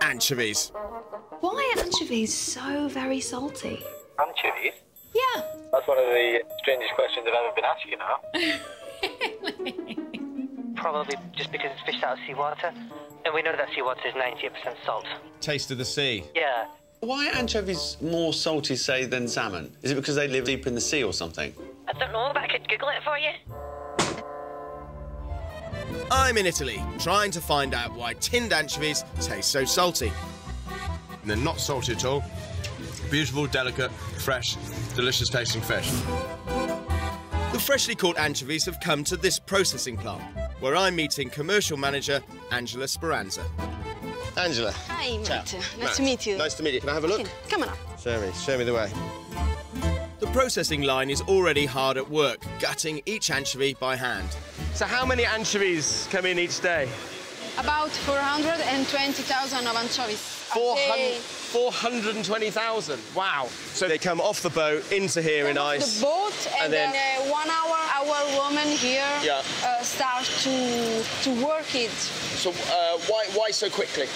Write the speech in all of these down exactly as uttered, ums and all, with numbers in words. Anchovies. Why are anchovies so very salty? Anchovies? Yeah. That's one of the strangest questions I've ever been asked, you know. Probably just because it's fished out of seawater. And we know that seawater is ninety percent salt. Taste of the sea. Yeah. Why are anchovies more salty, say, than salmon? Is it because they live deep in the sea or something? I don't know, but I could Google it for you. I'm in Italy, trying to find out why tinned anchovies taste so salty. They're not salty at all. Beautiful, delicate, fresh, delicious-tasting fish. The freshly caught anchovies have come to this processing plant, where I'm meeting commercial manager Angela Speranza. Angela. Hi, Matt. Nice Matt. to meet you. Nice to meet you. Can I have a look? Come on up. Show me. Show me the way. The processing line is already hard at work, gutting each anchovy by hand. So how many anchovies come in each day? About four hundred twenty thousand of anchovies. four hundred twenty thousand? Wow. So they come off the boat, into here come in ice. the boat, and, and then, then uh, one hour our woman here yeah. uh, start to, to work it. So uh, why, why so quickly?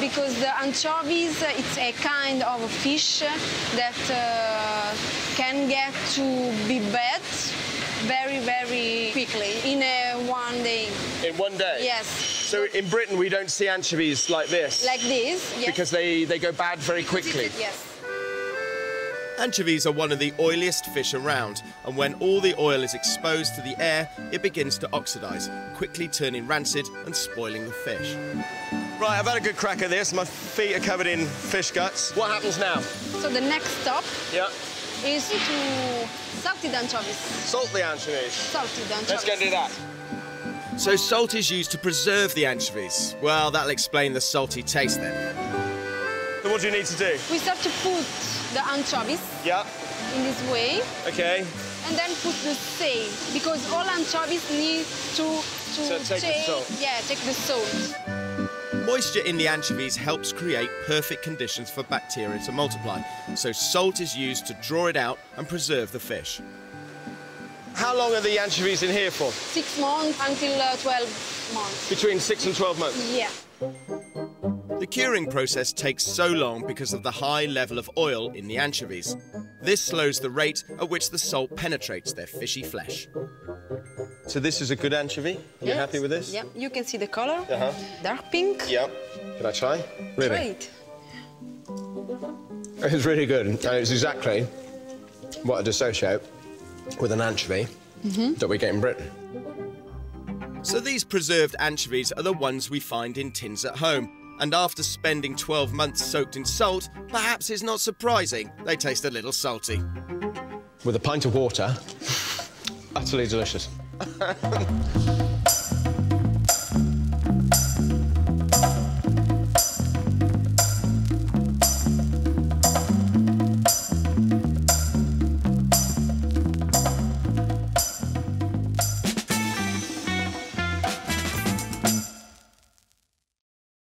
Because the anchovies, it's a kind of fish that uh, can get to be bad very, very quickly, in a one day. In one day? Yes. So in Britain, we don't see anchovies like this. Like this, yes. Because they, they go bad very quickly. Yes. Anchovies are one of the oiliest fish around, and when all the oil is exposed to the air, it begins to oxidise, quickly turning rancid and spoiling the fish. Right, I've had a good crack at this. My feet are covered in fish guts. What happens now? So the next stop yeah. is to salt the anchovies. Salt the anchovies? Salt the anchovies. Let's go do that. So salt is used to preserve the anchovies. Well, that'll explain the salty taste then. So what do you need to do? We start to put the anchovies yeah. in this way. OK. And then put the salt, because all anchovies need to... to so take change. the salt? Yeah, take the salt. Moisture in the anchovies helps create perfect conditions for bacteria to multiply. So salt is used to draw it out and preserve the fish. How long are the anchovies in here for? Six months until uh, twelve months. Between six and twelve months? Yeah. The curing process takes so long because of the high level of oil in the anchovies. This slows the rate at which the salt penetrates their fishy flesh. So this is a good anchovy? Are yes. you happy with this? Yeah. You can see the colour. Uh-huh. Dark pink. Yeah. Can I try? Really? Great. It's really good, and it's exactly what I'd associate with an anchovy mm-hmm. that we get in Britain. So these preserved anchovies are the ones we find in tins at home. And after spending twelve months soaked in salt, perhaps it's not surprising they taste a little salty. With a pint of water, utterly delicious.